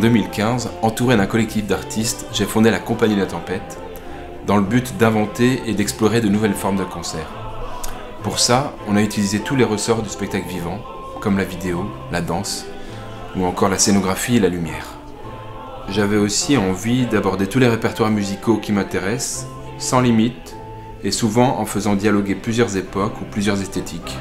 2015, entouré d'un collectif d'artistes, j'ai fondé la Compagnie La Tempête dans le but d'inventer et d'explorer de nouvelles formes de concert. Pour ça, on a utilisé tous les ressorts du spectacle vivant, comme la vidéo, la danse, ou encore la scénographie et la lumière. J'avais aussi envie d'aborder tous les répertoires musicaux qui m'intéressent, sans limite, et souvent en faisant dialoguer plusieurs époques ou plusieurs esthétiques.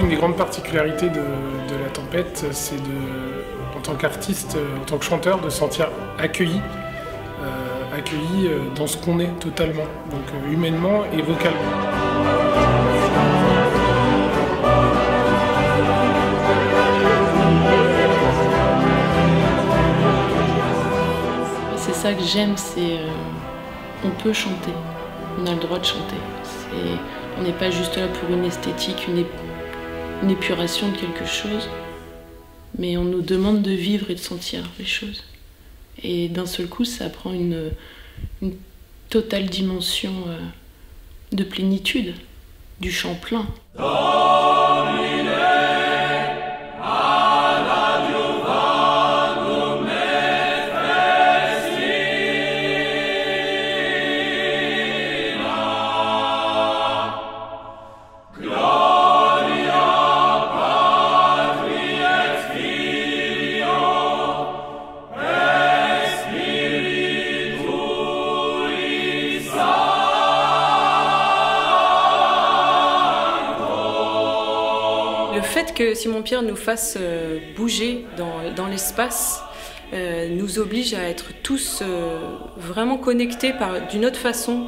Une des grandes particularités de La Tempête, c'est en tant qu'artiste, en tant que chanteur, de se sentir accueilli, dans ce qu'on est totalement, donc humainement et vocalement. C'est ça que j'aime, c'est on peut chanter, on a le droit de chanter. On n'est pas juste là pour une esthétique, une épuration de quelque chose, mais on nous demande de vivre et de sentir les choses. Et d'un seul coup, ça prend une totale dimension de plénitude, du chant plein. Le fait que Simon-Pierre nous fasse bouger dans l'espace nous oblige à être tous vraiment connectés d'une autre façon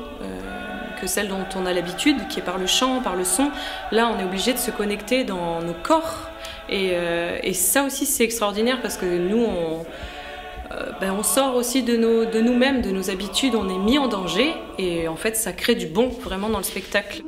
que celle dont on a l'habitude, qui est par le chant, par le son. Là, on est obligé de se connecter dans nos corps. Et ça aussi, c'est extraordinaire parce que nous, on sort aussi de nous-mêmes, de nos habitudes, on est mis en danger. Et en fait, ça crée du bon vraiment dans le spectacle.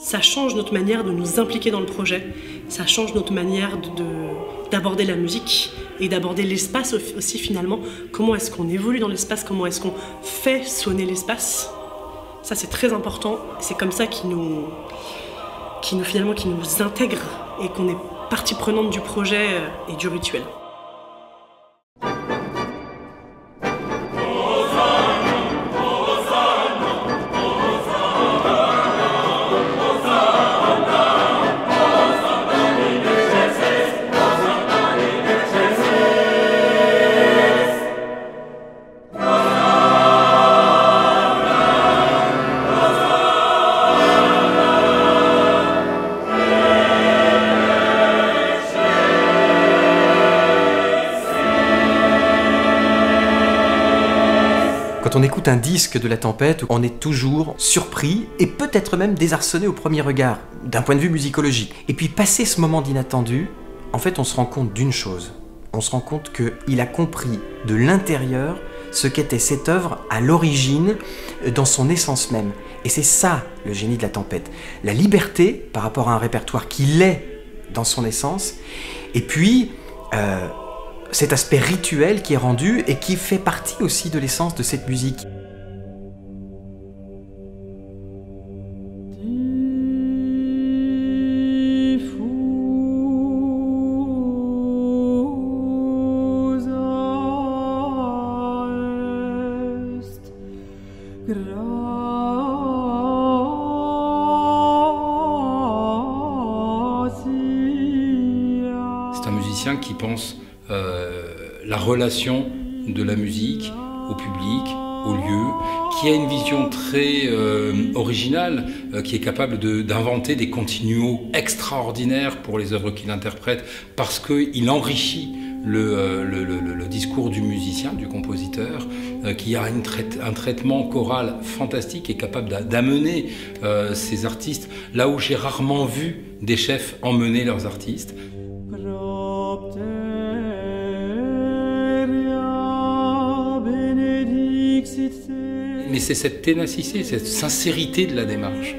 Ça change notre manière de nous impliquer dans le projet, ça change notre manière d'aborder la musique et d'aborder l'espace aussi finalement. Comment est-ce qu'on évolue dans l'espace, comment est-ce qu'on fait sonner l'espace? Ça c'est très important, c'est comme ça qui nous intègre et qu'on est partie prenante du projet et du rituel. Quand on écoute un disque de La Tempête, on est toujours surpris et peut-être même désarçonné au premier regard, d'un point de vue musicologique. Et puis passé ce moment d'inattendu, en fait on se rend compte d'une chose. On se rend compte qu'il a compris de l'intérieur ce qu'était cette œuvre à l'origine, dans son essence même. Et c'est ça le génie de La Tempête. La liberté par rapport à un répertoire qui l'est dans son essence, et puis cet aspect rituel qui est rendu et qui fait partie aussi de l'essence de cette musique. C'est un musicien qui pense la relation de la musique au public, au lieu, qui a une vision très originale, qui est capable d'inventer des continuos extraordinaires pour les œuvres qu'il interprète, parce qu'il enrichit le discours du musicien, du compositeur, qui a un traitement choral fantastique et capable d'amener ses artistes là où j'ai rarement vu des chefs emmener leurs artistes. Mais c'est cette ténacité, cette sincérité de la démarche,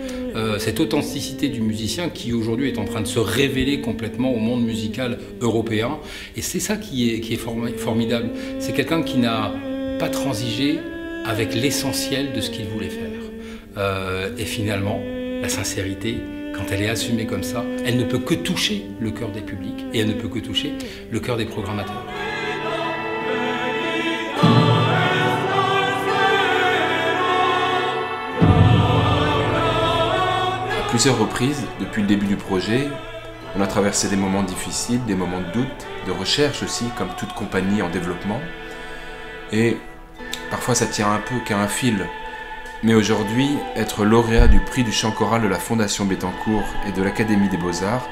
cette authenticité du musicien qui aujourd'hui est en train de se révéler complètement au monde musical européen. Et c'est ça qui est formidable. C'est quelqu'un qui n'a pas transigé avec l'essentiel de ce qu'il voulait faire. Et finalement, la sincérité, quand elle est assumée comme ça, elle ne peut que toucher le cœur des publics et elle ne peut que toucher le cœur des programmateurs. À plusieurs reprises, depuis le début du projet, on a traversé des moments difficiles, des moments de doute, de recherche aussi, comme toute compagnie en développement. Et parfois ça tire un peu qu'à un fil. Mais aujourd'hui, être lauréat du prix du chant choral de la Fondation Bettencourt et de l'Académie des Beaux-Arts,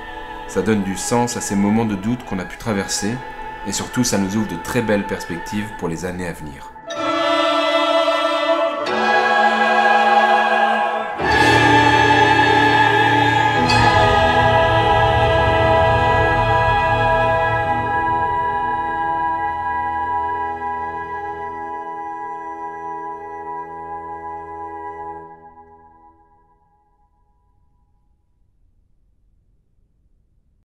ça donne du sens à ces moments de doute qu'on a pu traverser, et surtout ça nous ouvre de très belles perspectives pour les années à venir.